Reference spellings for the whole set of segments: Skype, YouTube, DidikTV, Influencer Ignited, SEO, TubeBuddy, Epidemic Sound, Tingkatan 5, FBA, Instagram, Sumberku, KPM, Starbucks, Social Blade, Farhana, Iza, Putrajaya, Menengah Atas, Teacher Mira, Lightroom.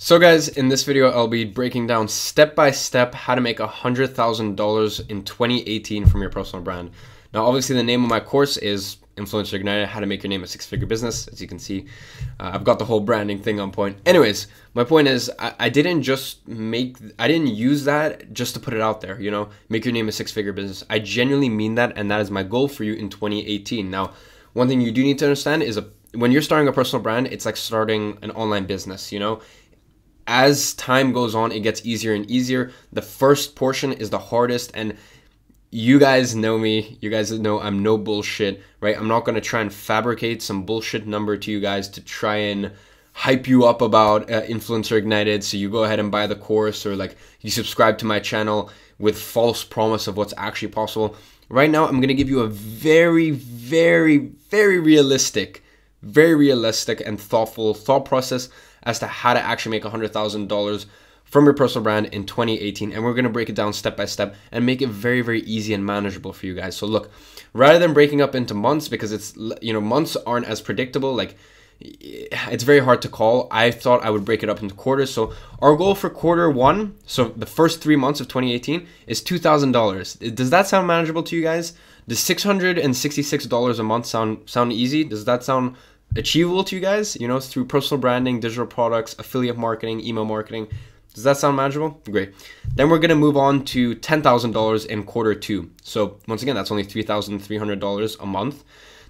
So guys, in this video, I'll be breaking down step-by-step how to make $100,000 in 2018 from your personal brand. Now, obviously the name of my course is Influencer Ignited, how to make your name a six-figure business. As you can see, I've got the whole branding thing on point. Anyways, my point is I didn't use that just to put it out there, you know, make your name a six-figure business. I genuinely mean that, and that is my goal for you in 2018. Now, one thing you do need to understand is when you're starting a personal brand, it's like starting an online business, you know. As time goes on, it gets easier and easier. The first portion is the hardest, and you guys know me, you guys know I'm no bullshit, right? I'm not gonna try and fabricate some bullshit number to you guys to try and hype you up about Influencer Ignited so you go ahead and buy the course, or like you subscribe to my channel with false promise of what's actually possible. Right now, I'm gonna give you a very realistic and thoughtful thought process as to how to actually make $100,000 from your personal brand in 2018, and we're gonna break it down step by step and make it very, very easy and manageable for you guys. So look, rather than breaking up into months, because it's, you know, months aren't as predictable, like it's very hard to call. I thought I would break it up into quarters. So our goal for quarter one, so the first 3 months of 2018, is $2,000. Does that sound manageable to you guys? Does $666 a month sound easy? Does that sound achievable to you guys? You know, through personal branding, digital products, affiliate marketing, email marketing. Does that sound manageable? Great. Then we're gonna move on to $10,000 in quarter two. So once again, that's only $3,300 a month.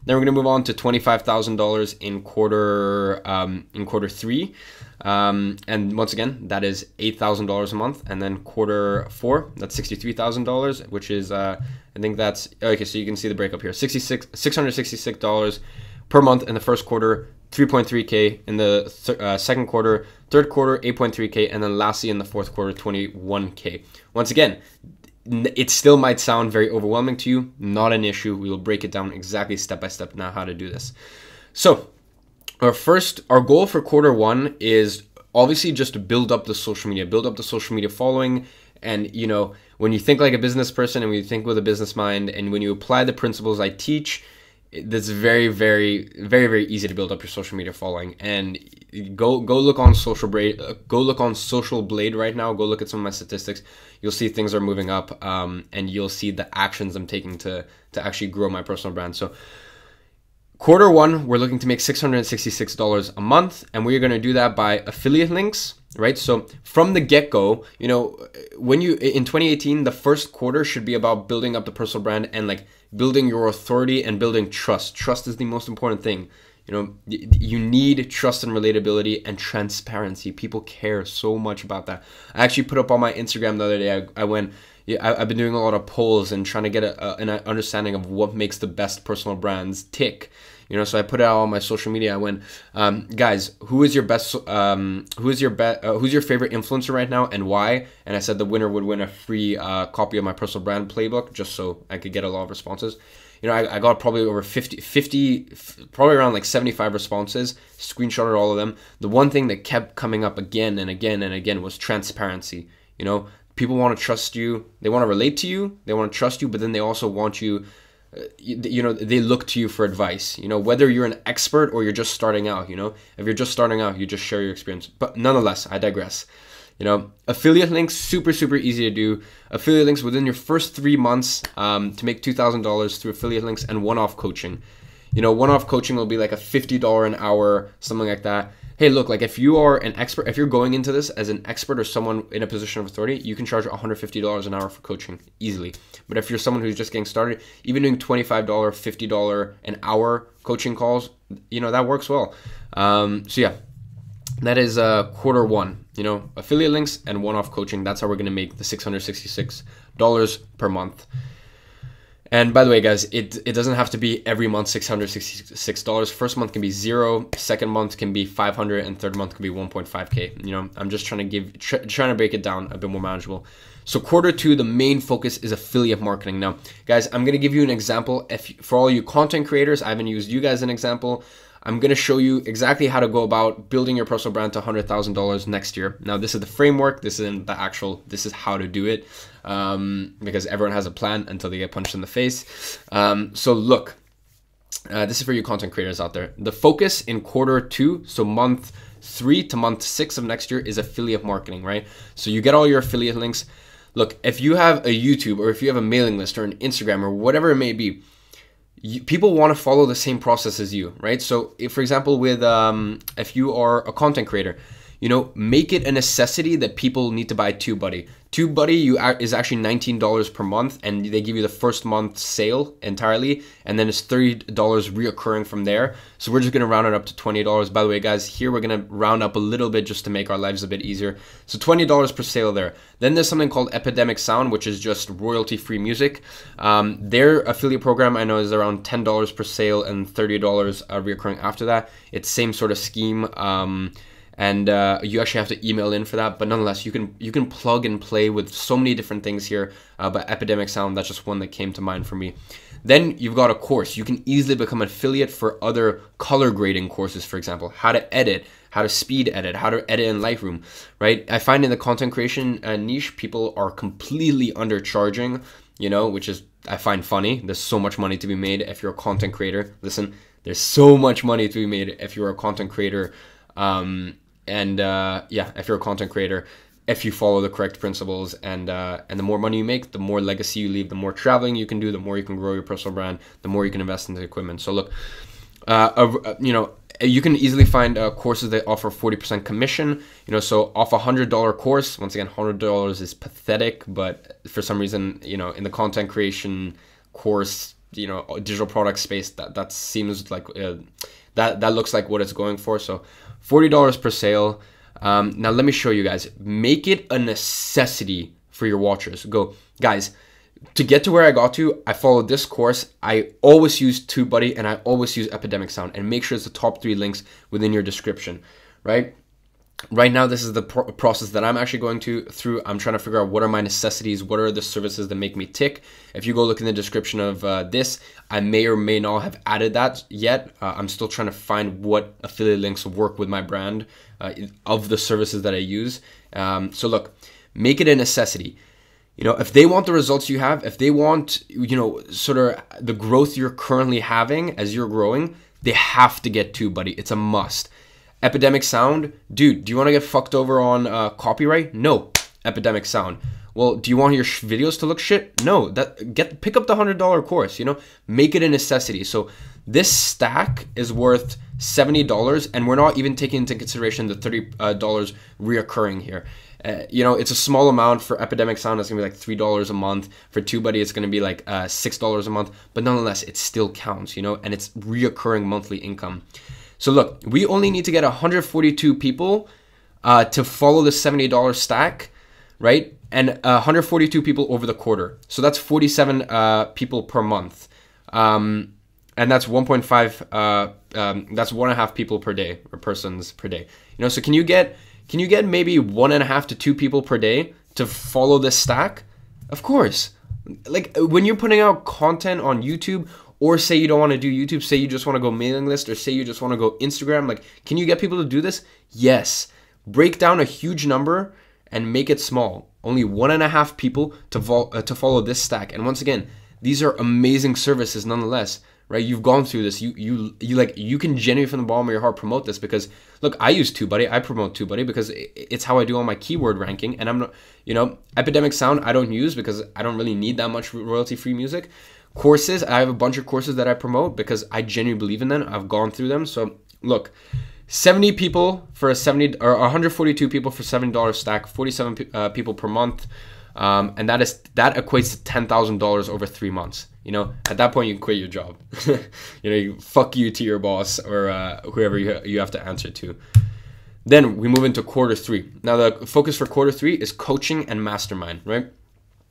Then we're gonna move on to $25,000 in quarter three, and once again, that is $8,000 a month. And then quarter four, that's $63,000, which is I think that's okay. So you can see the breakup here: $666 per month in the first quarter, 3.3K in the second quarter, third quarter, 8.3K, and then lastly in the fourth quarter, 21K. Once again, it still might sound very overwhelming to you. Not an issue. We will break it down exactly step by step now how to do this. So our goal for quarter one is obviously just to build up the social media following. And you know, when you think like a business person and when you think with a business mind and when you apply the principles I teach, that's very, very easy to build up your social media following. And go look on Social Blade. Go look on Social Blade right now. Go look at some of my statistics. You'll see things are moving up, and you'll see the actions I'm taking to actually grow my personal brand. So quarter one, we're looking to make $666 a month, and we're going to do that by affiliate links, right? So from the get-go, you know, when you in 2018, the first quarter should be about building up the personal brand and like building your authority and building trust. Trust is the most important thing. You know, you need trust and relatability and transparency. People care so much about that. I actually put up on my Instagram the other day, I've been doing a lot of polls and trying to get an understanding of what makes the best personal brands tick. You know, so I put it out on my social media. I went, guys, who's your favorite influencer right now and why? And I said the winner would win a free copy of my personal brand playbook, just so I could get a lot of responses. You know, I got probably over 50, probably around like 75 responses, screenshotted all of them. The one thing that kept coming up again and again and again was transparency. You know, people want to trust you. They want to relate to you. They want to trust you, but then they also want you, you know, they look to you for advice, you know, whether you're an expert or you're just starting out. You know, if you're just starting out, you just share your experience. But nonetheless, I digress. You know, affiliate links, super easy to do. Affiliate links within your first 3 months to make $2,000 through affiliate links and one-off coaching. You know, one-off coaching will be like a $50 an hour, something like that. Hey, look, like if you are an expert, if you're going into this as an expert or someone in a position of authority, you can charge $150 an hour for coaching easily. But if you're someone who's just getting started, even doing $25, $50 an hour coaching calls, you know, that works well. So yeah, that is quarter one. You know, affiliate links and one-off coaching. That's how we're gonna make the $666 per month. And by the way, guys, it doesn't have to be every month $666. First month can be $0, second month can be $500, and third month can be 1.5K. You know, I'm just trying to trying to break it down a bit more manageable. So quarter two, the main focus is affiliate marketing. Now, guys, I'm gonna give you an example. For all you content creators, I haven't used you guys as an example. I'm gonna show you exactly how to go about building your personal brand to $100,000 next year. Now, this is the framework. This isn't the actual, this is how to do it, because everyone has a plan until they get punched in the face. So look, this is for you content creators out there. The focus in quarter two, so month 3 to month 6 of next year is affiliate marketing, right? So you get all your affiliate links. Look, if you have a YouTube or if you have a mailing list or an Instagram or whatever it may be, people want to follow the same process as you, right? So if, for example, with if you are a content creator, you know, make it a necessity that people need to buy TubeBuddy. TubeBuddy is actually $19 per month, and they give you the first month sale entirely, and then it's $30 reoccurring from there. So we're just gonna round it up to $20. By the way, guys, here we're gonna round up a little bit just to make our lives a bit easier. So $20 per sale there. Then there's something called Epidemic Sound, which is just royalty-free music. Their affiliate program, I know, is around $10 per sale and $30 reoccurring after that. It's same sort of scheme. And you actually have to email in for that, but nonetheless, you can plug and play with so many different things here. But Epidemic Sound, that's just one that came to mind for me. Then you've got a course. You can easily become an affiliate for other color grading courses, for example, how to edit, how to speed edit, how to edit in Lightroom, right? I find in the content creation niche, people are completely undercharging, you know, which is, I find funny. There's so much money to be made if you're a content creator. Listen, there's so much money to be made if you're a content creator. Yeah, if you're a content creator, if you follow the correct principles, and the more money you make, the more legacy you leave, the more traveling you can do, the more you can grow your personal brand, the more you can invest into equipment. So look, you know, you can easily find courses that offer 40% commission, you know, so off a $100 course, once again, $100 is pathetic, but for some reason, you know, in the content creation course, you know, digital product space, that seems like, that looks like what it's going for. So $40 per sale. Now let me show you guys, make it a necessity for your watchers. Go, guys, to get to where I got to, I followed this course. I always use TubeBuddy and I always use Epidemic Sound, and make sure it's the top 3 links within your description, right? Right now, this is the process that I'm actually going through. I'm trying to figure out what are my necessities, what are the services that make me tick. If you go look in the description of this, I may or may not have added that yet. I'm still trying to find what affiliate links work with my brand of the services that I use. So look, make it a necessity. You know, if they want the results you have, if they want, you know, sort of the growth you're currently having as you're growing, they have to get TubeBuddy. It's a must. Epidemic Sound, dude, do you want to get fucked over on copyright? No. Epidemic Sound. Well, do you want your videos to look shit? No. Pick up the $100 course, you know, make it a necessity. So this stack is worth $70, and we're not even taking into consideration the $30 reoccurring here. You know, it's a small amount. For Epidemic Sound, it's gonna be like $3 a month. For TubeBuddy, it's gonna be like $6 a month, but nonetheless, it still counts, you know, and it's reoccurring monthly income. So look, we only need to get 142 people to follow the $70 stack, right? And 142 people over the quarter. So that's 47 people per month. And that's 1.5, that's 1.5 people per day, or persons per day. You know, so can you get maybe 1.5 to 2 people per day to follow this stack? Of course. Like, when you're putting out content on YouTube, or say you don't want to do YouTube, say you just want to go mailing list, or say you just want to go Instagram, like, can you get people to do this? Yes. Break down a huge number and make it small. Only 1.5 people to follow this stack. And once again, these are amazing services nonetheless, right? You've gone through this. You can genuinely from the bottom of your heart promote this, because look, I use TubeBuddy. I promote TubeBuddy because it's how I do all my keyword ranking. And I'm not, you know, Epidemic Sound I don't use because I don't really need that much royalty-free music. Courses, I have a bunch of courses that I promote because I genuinely believe in them. I've gone through them. So look, 70 people for a 70, or 142 people for $70 stack, 47 people per month, and that equates to $10,000 over 3 months. You know, at that point you quit your job. You know, you fuck you to your boss or whoever you have to answer to. Then we move into Q3. Now the focus for Q3 is coaching and mastermind, right?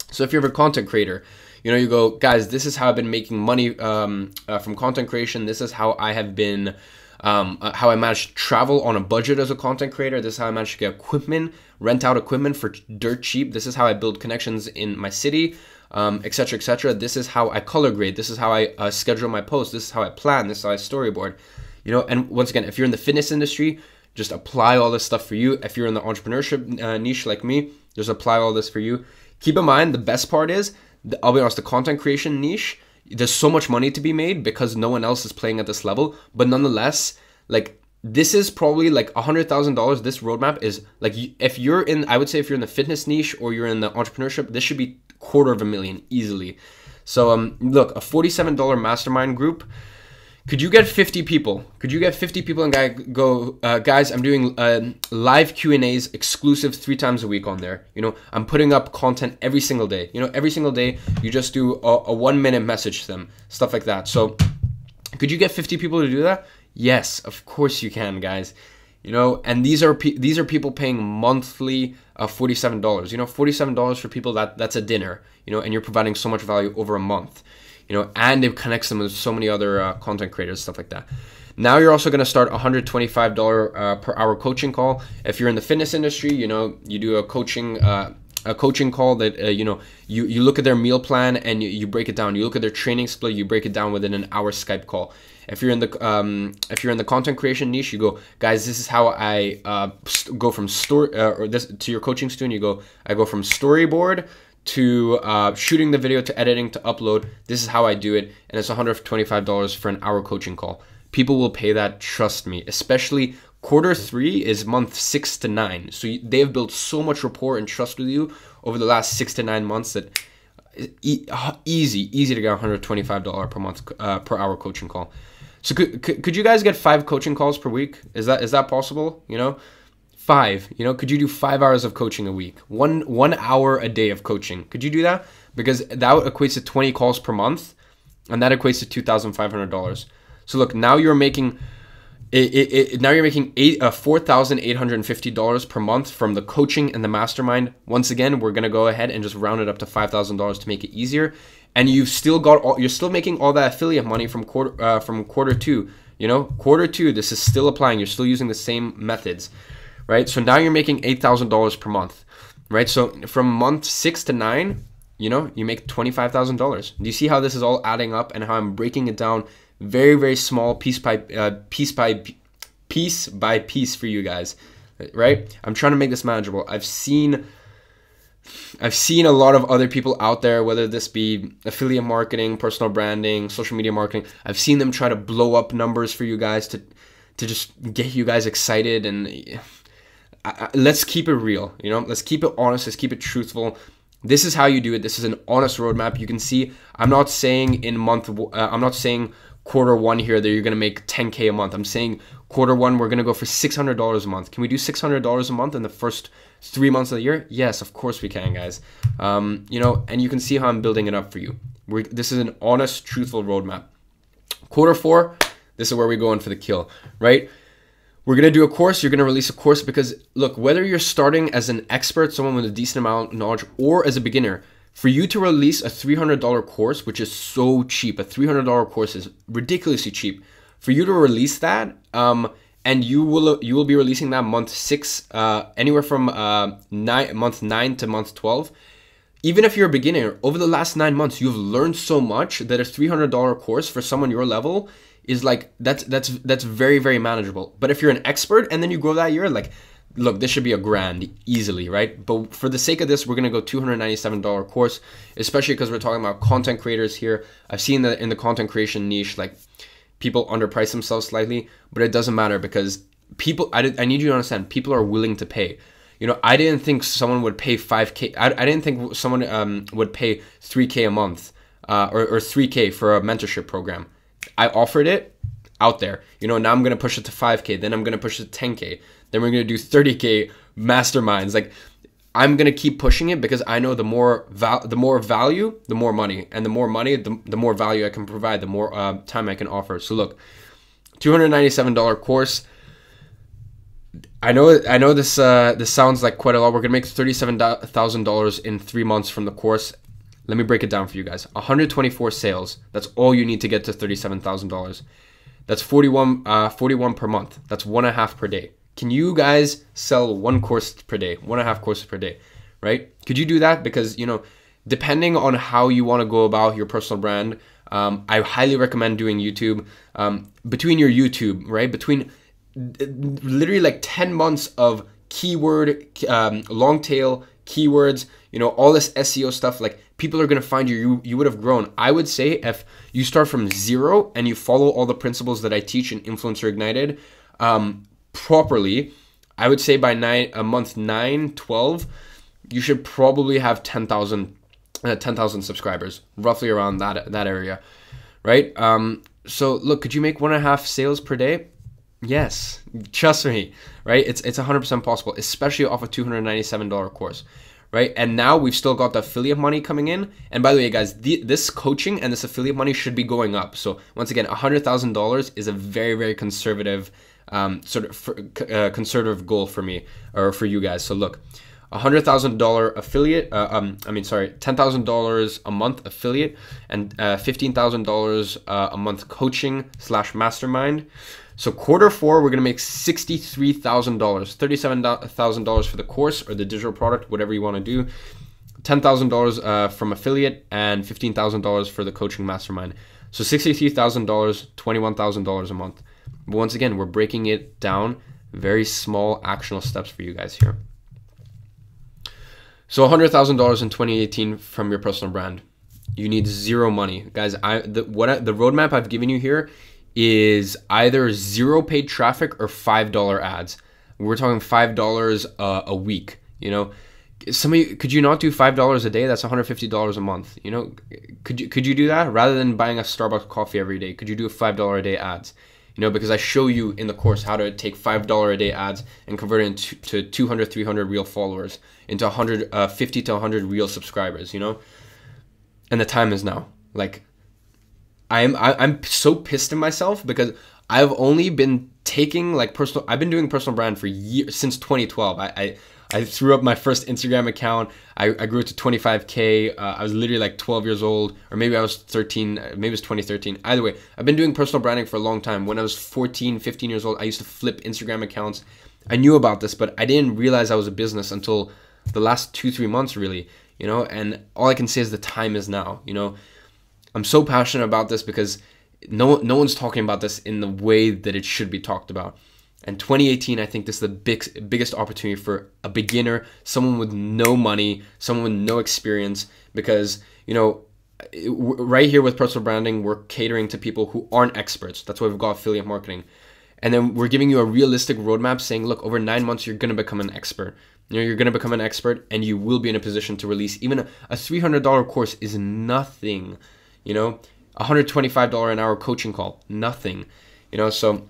So if you're a content creator, you know, you go, guys, this is how I've been making money from content creation. This is how I have been, how I managed to travel on a budget as a content creator. This is how I managed to get equipment, rent out equipment for dirt cheap. This is how I build connections in my city, et cetera, et cetera. This is how I color grade. This is how I schedule my posts. This is how I plan. This is how I storyboard. You know, and once again, if you're in the fitness industry, just apply all this stuff for you. If you're in the entrepreneurship niche like me, just apply all this for you. Keep in mind, the best part is, I'll be honest, the content creation niche, there's so much money to be made because no one else is playing at this level. But nonetheless, like, this is probably like $100,000. This roadmap is like, if you're in, I would say if you're in the fitness niche or you're in the entrepreneurship, this should be $250,000 easily. So look, a $47 mastermind group. Could you get 50 people? Could you get 50 people and go, guys, I'm doing live Q&As exclusive 3 times a week on there. You know, I'm putting up content every single day. You know, every single day you just do a 1-minute message to them, stuff like that. So could you get 50 people to do that? Yes, of course you can, guys. You know, and these are people paying monthly $47. You know, $47 for people, that's a dinner, you know, and you're providing so much value over a month. You know, and it connects them with so many other content creators, stuff like that. Now you're also going to start $125 per hour coaching call. If you're in the fitness industry, you know, you do a coaching call that, you know, you look at their meal plan and you break it down. You look at their training split, you break it down within an hour Skype call. If you're in the content creation niche, you go, guys, this is how I go from story or this to your coaching student. You go, I go from storyboard to shooting the video, to editing, to upload. This is how I do it, and it's $125 for an hour coaching call. People will pay that, trust me, especially Q3 is months 6 to 9. So they have built so much rapport and trust with you over the last 6 to 9 months that easy to get $125 per month, per hour coaching call. So could you guys get 5 coaching calls per week? Is that possible? You know, 5, you know, could you do 5 hours of coaching a week? One hour a day of coaching. Could you do that? Because that equates to 20 calls per month, and that equates to $2,500. So look, now you're making $4,850 per month from the coaching and the mastermind. Once again, we're gonna go ahead and just round it up to $5,000 to make it easier. And you've still got you're still making all that affiliate money from Q2. You know, Q2, this is still applying. You're still using the same methods. Right, so now you're making $8,000 per month, right? So from month 6 to 9, you know, you make $25,000. Do you see how this is all adding up and how I'm breaking it down very, very small, piece by piece for you guys, right? I'm trying to make this manageable. I've seen a lot of other people out there, whether this be affiliate marketing, personal branding, social media marketing. I've seen them try to blow up numbers for you guys to just get you guys excited and. Let's keep it real, you know, let's keep it honest, let's keep it truthful. This is how you do it. This is an honest roadmap. You can see I'm not saying I'm not saying Q1 here that you're going to make $10K a month. I'm saying Q1, we're going to go for $600 a month. Can we do $600 a month in the first 3 months of the year? Yes, of course we can, guys. You know, and you can see how I'm building it up for you. This is an honest, truthful roadmap. Q4, this is where we're going for the kill, right? We're gonna do a course, you're gonna release a course because look, whether you're starting as an expert, someone with a decent amount of knowledge, or as a beginner, for you to release a $300 course, which is so cheap, a $300 course is ridiculously cheap. For you to release that, and you will be releasing that month 6, anywhere from month 9 to month 12. Even if you're a beginner, over the last 9 months, you've learned so much that a $300 course for someone your level is like, that's very, very manageable. But if you're an expert and then you grow that year, like, look, this should be $1,000 easily, right? But for the sake of this, we're gonna go $297 course, especially because we're talking about content creators here. I've seen that in the content creation niche, like people underprice themselves slightly, but it doesn't matter because people, I need you to understand, people are willing to pay. You know, I didn't think someone would pay $5K. I didn't think someone would pay $3K a month or $3K for a mentorship program. I offered it out there. You know, now I'm going to push it to $5K. Then I'm going to push it to $10K. Then we're going to do $30K masterminds. Like, I'm going to keep pushing it because I know the more value, the more money. And the more money, the more value I can provide, the more time I can offer. So look, $297 course. I know this sounds like quite a lot. We're going to make $37,000 in 3 months from the course. Let me break it down for you guys. 124 sales. That's all you need to get to $37,000. That's 41 per month. That's 1.5 per day. Can you guys sell 1 course per day, 1.5 courses per day, right? Could you do that? Because, you know, depending on how you want to go about your personal brand, I highly recommend doing YouTube. Between your YouTube, right? Between literally like 10 months of keyword, long tail keywords, you know, all this SEO stuff, like people are going to find you. You would have grown. I would say if you start from 0 and you follow all the principles that I teach in Influencer Ignited, properly, I would say by month 9, 12, you should probably have 10,000 subscribers, roughly around that area, right? So look, could you make 1.5 sales per day? Yes, trust me, right? It's 100% possible, especially off a $297 course, right? And now we've still got the affiliate money coming in. And by the way, guys, this coaching and this affiliate money should be going up. So once again, $100,000 is a very, very conservative conservative goal for me or for you guys. So look, $100,000 affiliate, $10,000 a month affiliate, and $15,000 a month coaching slash mastermind. So Q4, we're gonna make $63,000, $37,000 for the course or the digital product, whatever you wanna do, $10,000 from affiliate, and $15,000 for the coaching mastermind. So $63,000, $21,000 a month. But once again, we're breaking it down, very small actionable steps for you guys here. So $100,000 in 2018 from your personal brand. You need zero money. Guys, the roadmap I've given you here is either zero paid traffic or $5 ads. We're talking $5 a week, you know. Somebody, could you not do $5 a day? That's $150 a month, you know. Could you do that rather than buying a Starbucks coffee every day? Could you do a $5 a day ads? You know, because I show you in the course how to take $5 a day ads and convert it into 200, 300 real followers, into 50 to 100 real subscribers, you know? And the time is now. Like, I'm so pissed at myself because I've only been taking, like, I've been doing personal brand for years, since 2012. I threw up my first Instagram account. I grew it to 25K. I was literally like 12 years old, or maybe I was 13, maybe it was 2013. Either way, I've been doing personal branding for a long time. When I was 14, 15 years old, I used to flip Instagram accounts. I knew about this, but I didn't realize I was a business until the last 2-3 months really, you know, and all I can say is the time is now, you know. I'm so passionate about this because no one's talking about this in the way that it should be talked about. And 2018, I think this is the biggest opportunity for a beginner, someone with no money, someone with no experience, because, you know, right here with personal branding, we're catering to people who aren't experts. That's why we've got affiliate marketing. And then we're giving you a realistic roadmap saying, look, over 9 months, you're going to become an expert. You know, you're going to become an expert and you will be in a position to release. Even a $300 course is nothing, you know, $125 an hour coaching call, nothing, you know, so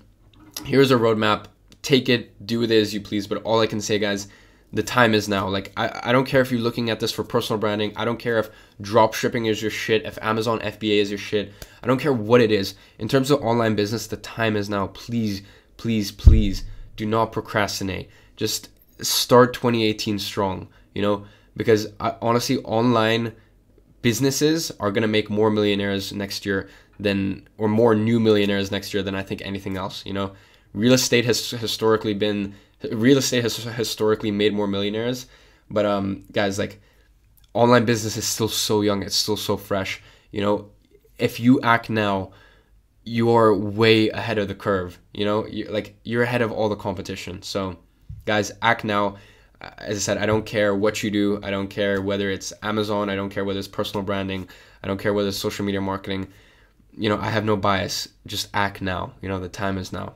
here's a roadmap. Take it, do with it as you please. But all I can say, guys, the time is now. Like, I don't care if you're looking at this for personal branding. I don't care if drop shipping is your shit, if Amazon FBA is your shit. I don't care what it is. In terms of online business, the time is now. Please, please, please do not procrastinate. Just start 2018 strong, you know, because honestly, online businesses are going to make more millionaires next year or more new millionaires next year than I think anything else, you know. Real estate has historically made more millionaires, but guys, like, online business is still so young, it's still so fresh, you know. If you act now, you are way ahead of the curve, you know. You're ahead of all the competition. So guys, act now. As I said, I don't care what you do. I don't care whether it's Amazon, I don't care whether it's personal branding, I don't care whether it's social media marketing. You know, I have no bias. Just act now. You know, the time is now.